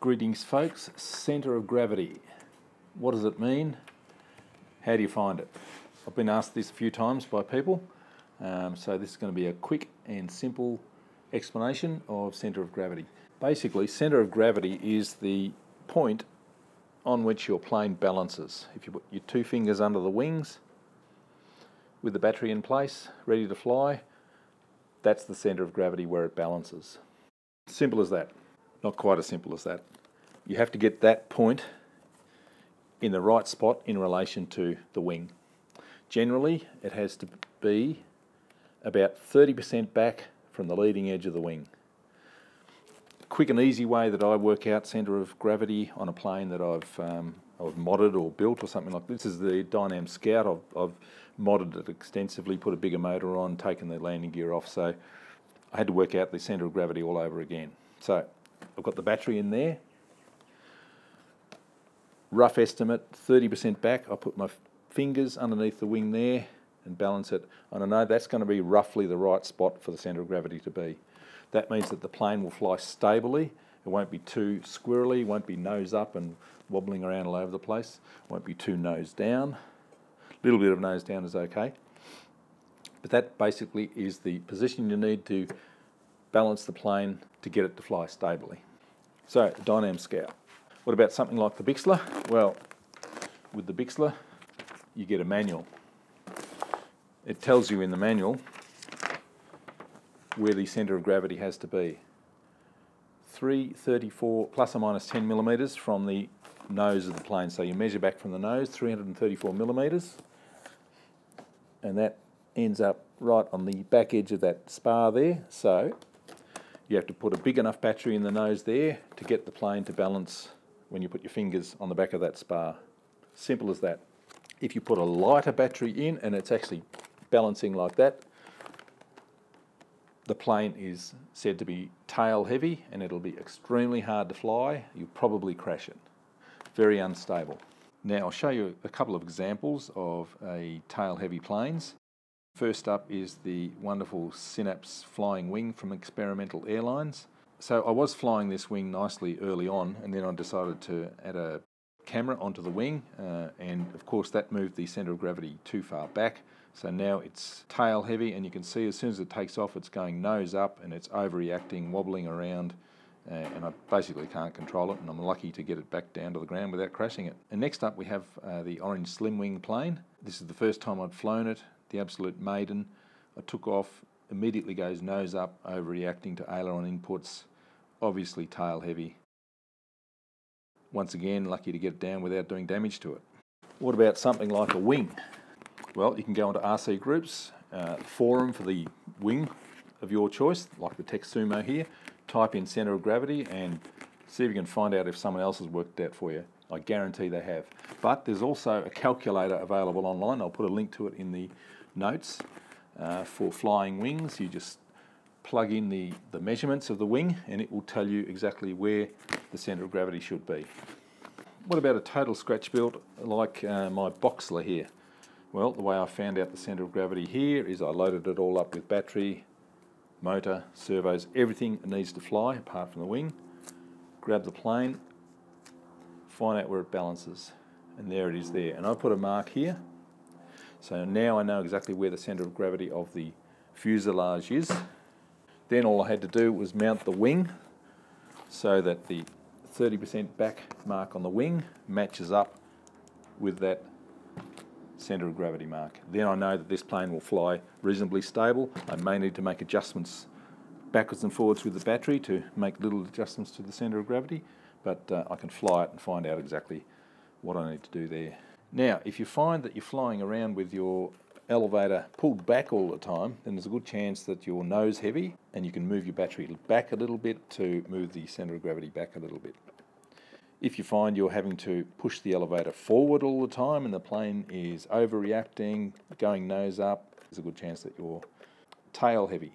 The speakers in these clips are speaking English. Greetings folks, centre of gravity. What does it mean? How do you find it? I've been asked this a few times by people, so this is going to be a quick and simple explanation of centre of gravity. Basically, centre of gravity is the point on which your plane balances. If you put your two fingers under the wings with the battery in place, ready to fly, that's the centre of gravity where it balances. Simple as that. Not quite as simple as that. You have to get that point in the right spot in relation to the wing. Generally, it has to be about 30% back from the leading edge of the wing. A quick and easy way that I work out centre of gravity on a plane that I've modded or built or something like this is the Dynam Scout. I've modded it extensively, put a bigger motor on, taken the landing gear off, so I had to work out the centre of gravity all over again. So I've got the battery in there, rough estimate, 30% back. I put my fingers underneath the wing there and balance it, and I know that's going to be roughly the right spot for the centre of gravity to be. That means that the plane will fly stably, it won't be too squirrely, won't be nose up and wobbling around all over the place, won't be too nose down. A little bit of nose down is okay, but that basically is the position you need to balance the plane to get it to fly stably. So, Dynam Scout. What about something like the Bixler? Well, with the Bixler, you get a manual. It tells you in the manual where the centre of gravity has to be. 334 plus or minus 10 millimetres from the nose of the plane. So you measure back from the nose, 334 millimetres, and that ends up right on the back edge of that spar there. So you have to put a big enough battery in the nose there to get the plane to balance when you put your fingers on the back of that spar. Simple as that. If you put a lighter battery in and it's actually balancing like that, the plane is said to be tail heavy and it'll be extremely hard to fly. You'll probably crash it. Very unstable. Now I'll show you a couple of examples of a tail heavy planes. First up is the wonderful Synapse flying wing from Experimental Airlines. So I was flying this wing nicely early on, and then I decided to add a camera onto the wing, and of course that moved the centre of gravity too far back. So now it's tail heavy, and you can see as soon as it takes off it's going nose up and it's overreacting, wobbling around, and I basically can't control it, and I'm lucky to get it back down to the ground without crashing it. And next up we have the orange slim wing plane. This is the first time I'd flown it. The absolute maiden. I took off, immediately goes nose up, overreacting to aileron inputs, obviously tail heavy. Once again, lucky to get it down without doing damage to it. What about something like a wing? Well, you can go onto RC Groups, forum for the wing of your choice, like the Tech Sumo here, type in centre of gravity and see if you can find out if someone else has worked it out for you. I guarantee they have. But there's also a calculator available online. I'll put a link to it in the notes for flying wings. You just plug in the measurements of the wing and it will tell you exactly where the centre of gravity should be. What about a total scratch build like my Bixler here? Well, the way I found out the centre of gravity here is I loaded it all up with battery, motor, servos, everything that needs to fly apart from the wing. Grab the plane, find out where it balances, and there it is there, and I put a mark here, so now I know exactly where the centre of gravity of the fuselage is. Then all I had to do was mount the wing so that the 30% back mark on the wing matches up with that centre of gravity mark. Then I know that this plane will fly reasonably stable. I may need to make adjustments backwards and forwards with the battery to make little adjustments to the centre of gravity, but I can fly it and find out exactly what I need to do there. Now, if you find that you're flying around with your elevator pulled back all the time, then there's a good chance that you're nose heavy and you can move your battery back a little bit to move the centre of gravity back a little bit. If you find you're having to push the elevator forward all the time and the plane is overreacting, going nose up, there's a good chance that you're tail heavy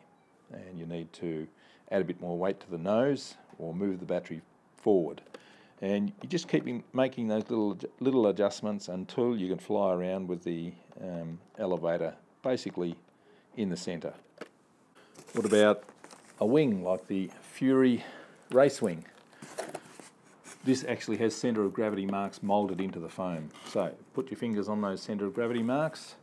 and you need to add a bit more weight to the nose or move the battery forward, and you just keep making those little adjustments until you can fly around with the elevator basically in the centre. What about a wing like the Fury Race Wing? This actually has centre of gravity marks moulded into the foam. So put your fingers on those centre of gravity marks,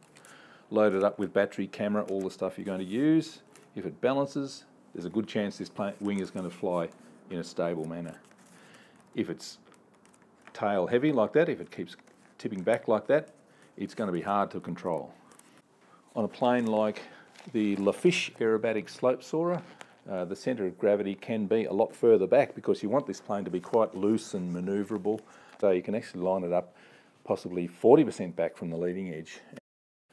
load it up with battery, camera, all the stuff you're going to use. If it balances, there's a good chance this wing is going to fly in a stable manner. If it's tail heavy like that, if it keeps tipping back like that, it's going to be hard to control. On a plane like the LaFiche aerobatic slope soarer, the centre of gravity can be a lot further back because you want this plane to be quite loose and manoeuvrable, so you can actually line it up possibly 40% back from the leading edge.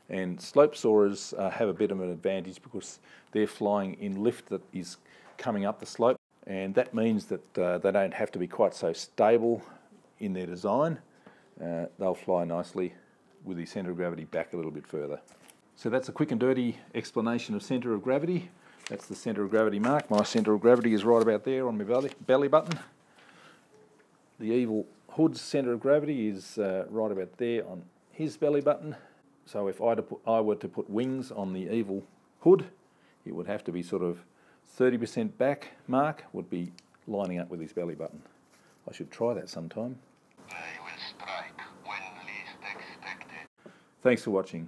And slope soarers have a bit of an advantage because they're flying in lift that is coming up the slope, and that means that they don't have to be quite so stable in their design. They'll fly nicely with the centre of gravity back a little bit further. So that's a quick and dirty explanation of centre of gravity. That's the centre of gravity mark. My centre of gravity is right about there on my belly button. The evil hood's centre of gravity is right about there on his belly button. So if I were to put wings on the evil hood, it would have to be sort of 30% back mark, would be lining up with his belly button. I should try that sometime. They will strike when least expected. Thanks for watching.